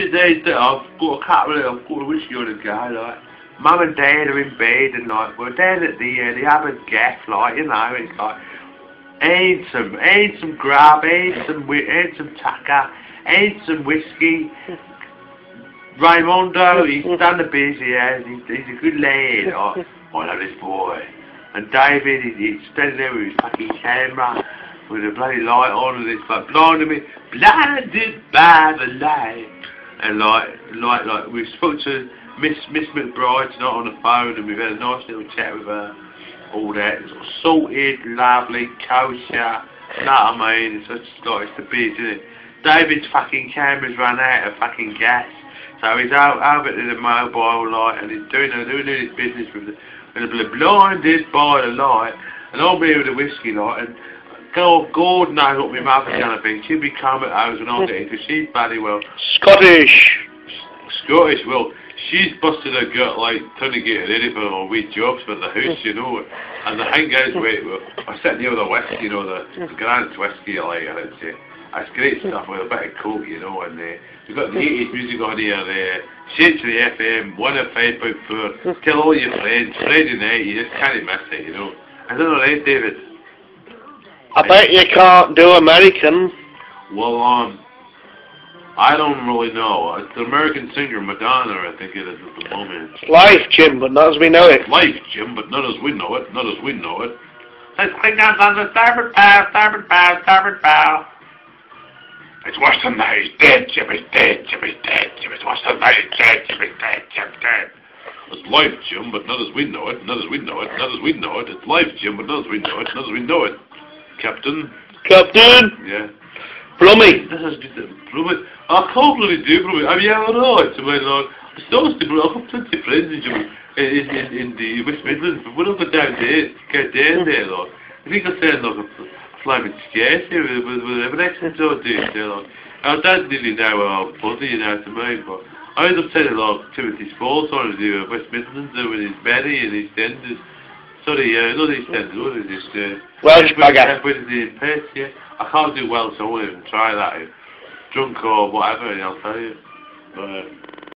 2 days that I've got, I can't really, I've got a whiskey on the go, like. Mum and Dad are in bed and like, well Dad's at the oven gaff, like, you know, it's like, add some grub, add some tucker, add some whiskey. Raimondo, he's done the biz, he has, he's a good lad, like, I love this boy. And David, he's standing there with his fucking camera, with a bloody light on, and it's like, blinded me, blinded by the light. And like, we spoke to Miss McBride tonight on the phone, and we've had a nice little chat with her, all that. It's all sorted, lovely, kosher, know what I mean? It's just like, it's the biz, isn't it? David's fucking camera's run out of fucking gas, so he's out at the mobile light, and he's doing his business with the blinded by the light, and I'm here with the whiskey light, and God knows what my mother's gonna be. She'll be coming over and I'll get it, because she's bloody well Scottish, well, she's busted her gut like trying to get her ready for her wee jobs for the house, you know. And the thing is, wait, well, I'm sitting here with a whiskey, you know, the Grant's whiskey, like, I would say. That's great stuff with a bit of coke, you know, and we've got the 80s music on here, Shades of the FM, 105.4, tell all your friends, Friday night, you just can't miss it, you know. I don't know, right, David? I bet you can't do American. Well, I don't really know. It's the American singer Madonna, I think it is at the moment. Life, Jim, but not as we know it. Life, Jim, but not as we know it, not as we know it. Let's click down on the starboard bow. It's worse than that, he's dead, Jim, he's dead, Jim, he's dead, Jim, it's worse than that, he's dead, Jim, he's dead, Jim, dead. It's life, Jim, but not as we know it, not as we know it, not as we know it. It's life, Jim, but not as we know it, not as we know it. Captain? Captain? Yeah. Plummy. This is good. Plummy. I can't really do Plummy. I mean, I don't know. It's my lord. It's not stupid. I've got plenty of friends in the West Midlands, but one of them down there, get down there, lord. I think I said, like, flaming scarce here with an accent or two, you know. I don't really know where I'm from, you know what I mean, but I end up saying, like, Timothy Spall, sorry, the West Midlands, with his Barry and his Denders. Sorry, not East End, what is this? Welsh bugger. I can't do Welsh, so I won't even try that. Drunk or whatever, I'll tell you. But,